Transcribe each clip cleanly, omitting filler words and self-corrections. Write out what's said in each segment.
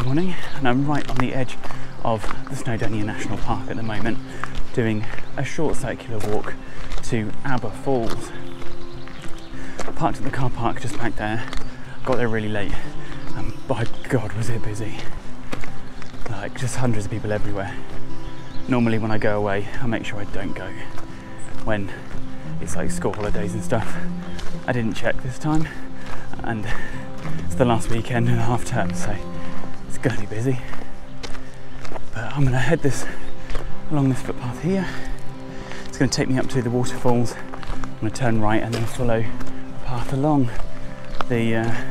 Good morning, and I'm right on the edge of the Snowdonia National Park at the moment, doing a short circular walk to Aber Falls. Parked at the car park just back there, got there really late, and by God was it busy. Like, just hundreds of people everywhere. Normally when I go away, I make sure I don't go when it's like school holidays and stuff. I didn't check this time, and it's the last weekend and half term, so it's gonna be busy. But I'm gonna head along this footpath here. It's gonna take me up to the waterfalls. I'm gonna turn right and then follow the path along the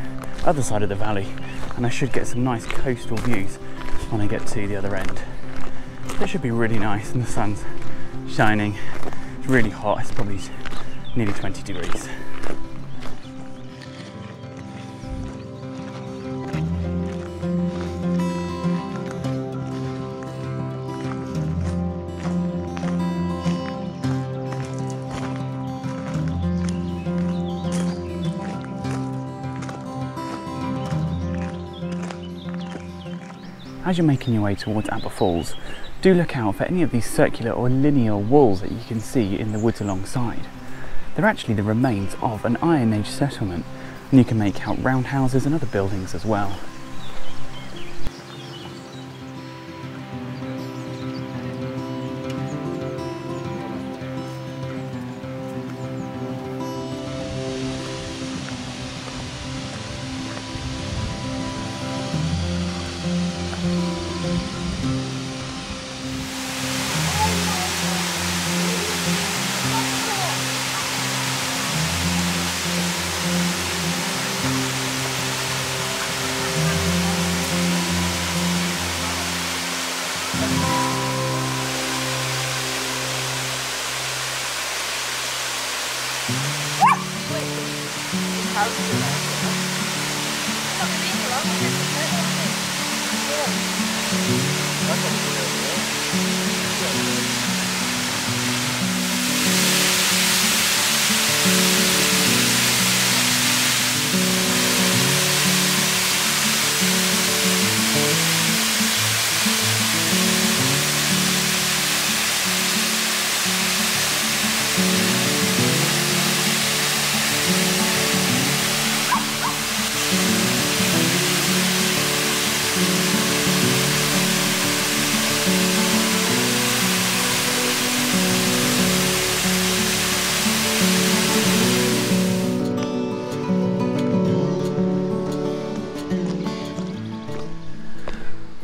other side of the valley, and I should get some nice coastal views when I get to the other end. It should be really nice, and the sun's shining. It's really hot. It's probably nearly 20 degrees. As you're making your way towards Aber Falls, do look out for any of these circular or linear walls that you can see in the woods alongside. They're actually the remains of an Iron Age settlement, and you can make out roundhouses and other buildings as well.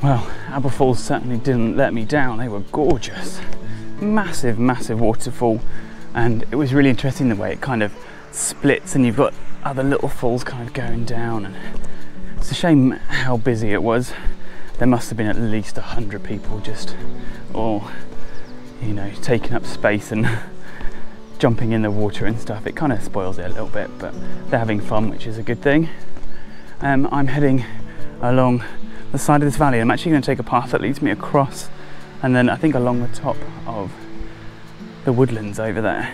Well, Aber Falls certainly didn't let me down. They were gorgeous. Massive, massive waterfall. And it was really interesting the way it kind of splits and you've got other little falls kind of going down. And it's a shame how busy it was. There must have been at least 100 people just all, you know, taking up space and jumping in the water and stuff. It kind of spoils it a little bit, but they're having fun, which is a good thing. I'm heading along the side of this valley. I'm actually going to take a path that leads me across and then I think along the top of the woodlands over there.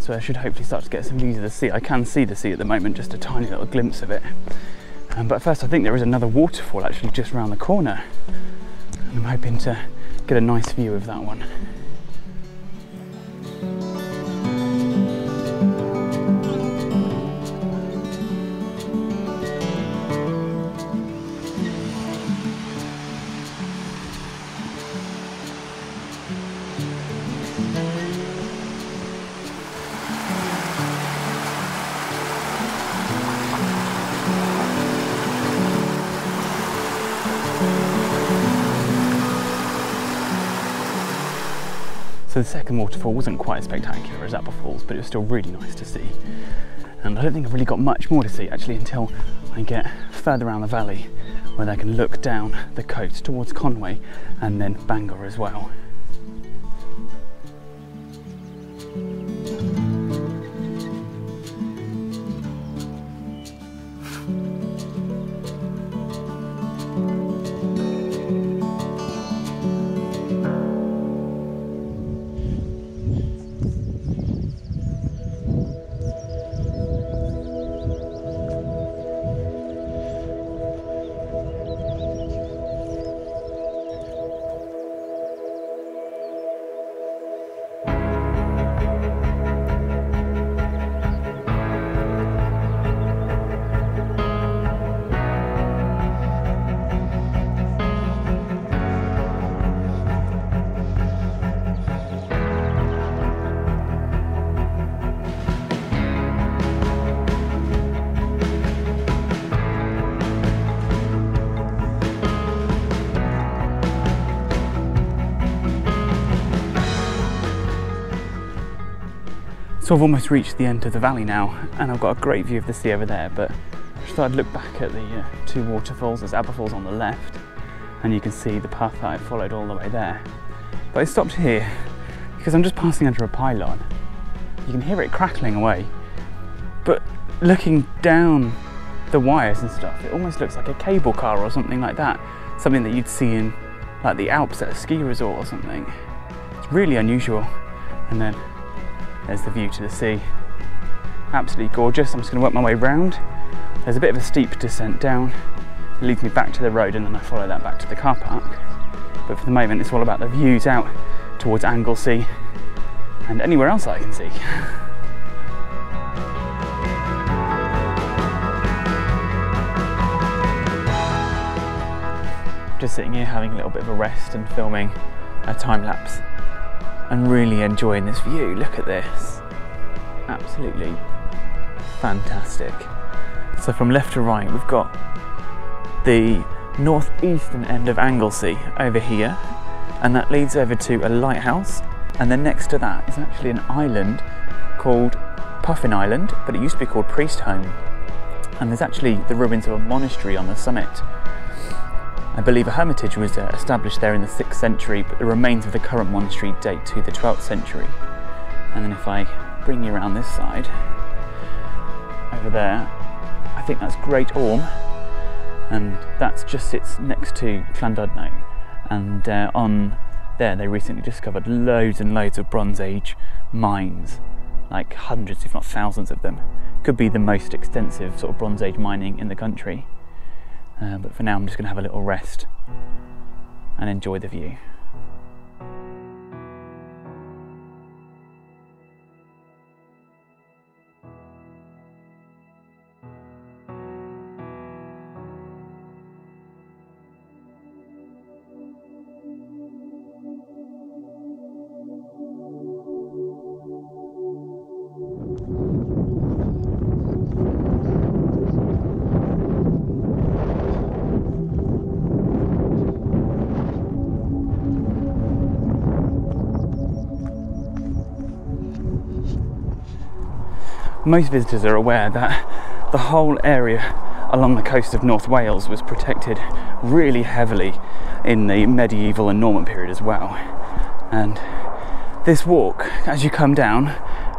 So I should hopefully start to get some views of the sea. I can see the sea at the moment, just a tiny little glimpse of it. But first I think there is another waterfall actually just around the corner. And I'm hoping to get a nice view of that one. So the second waterfall wasn't quite as spectacular as Aber Falls, but it was still really nice to see. And I don't think I've really got much more to see actually until I get further around the valley where I can look down the coast towards Conway and then Bangor as well. So I've almost reached the end of the valley now, and I've got a great view of the sea over there, but I just thought I'd look back at the two waterfalls. There's Aber Falls on the left, and you can see the path that I followed all the way there. But I stopped here because I'm just passing under a pylon. You can hear it crackling away, but looking down the wires and stuff, it almost looks like a cable car or something like that. Something that you'd see in like the Alps at a ski resort or something. It's really unusual. And then there's the view to the sea. Absolutely gorgeous. I'm just going to work my way round. There's a bit of a steep descent down. It leads me back to the road and then I follow that back to the car park. But for the moment it's all about the views out towards Anglesey and anywhere else that I can see. Just sitting here having a little bit of a rest and filming a time lapse and really enjoying this view. Look at this, absolutely fantastic. So from left to right we've got the northeastern end of Anglesey over here, and that leads over to a lighthouse, and then next to that is actually an island called Puffin Island, but it used to be called Priest Home, and there's actually the ruins of a monastery on the summit. I believe a hermitage was established there in the 6th century, but the remains of the current monastery date to the 12th century. And then if I bring you around this side, over there, I think that's Great Orme, and that just sits next to Llandudno. And on there they recently discovered loads and loads of Bronze Age mines, like hundreds if not thousands of them. Could be the most extensive sort of Bronze Age mining in the country. But for now I'm just going to have a little rest and enjoy the view. Most visitors are aware that the whole area along the coast of North Wales was protected really heavily in the medieval and Norman period as well. And this walk, as you come down,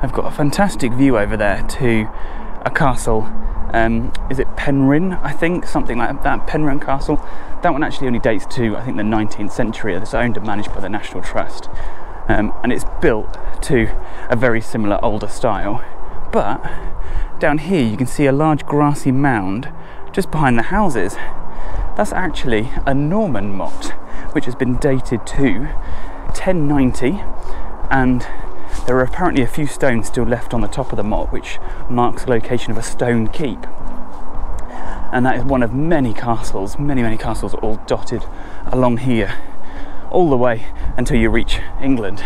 I've got a fantastic view over there to a castle. Is it Penryn? I think something like that. Penryn Castle. That one actually only dates to I think the 19th century. It's owned and managed by the National Trust, and it's built to a very similar older style. But down here you can see a large grassy mound just behind the houses. That's actually a Norman motte which has been dated to 1090, and there are apparently a few stones still left on the top of the motte which marks the location of a stone keep. And that is one of many castles, many castles all dotted along here all the way until you reach England.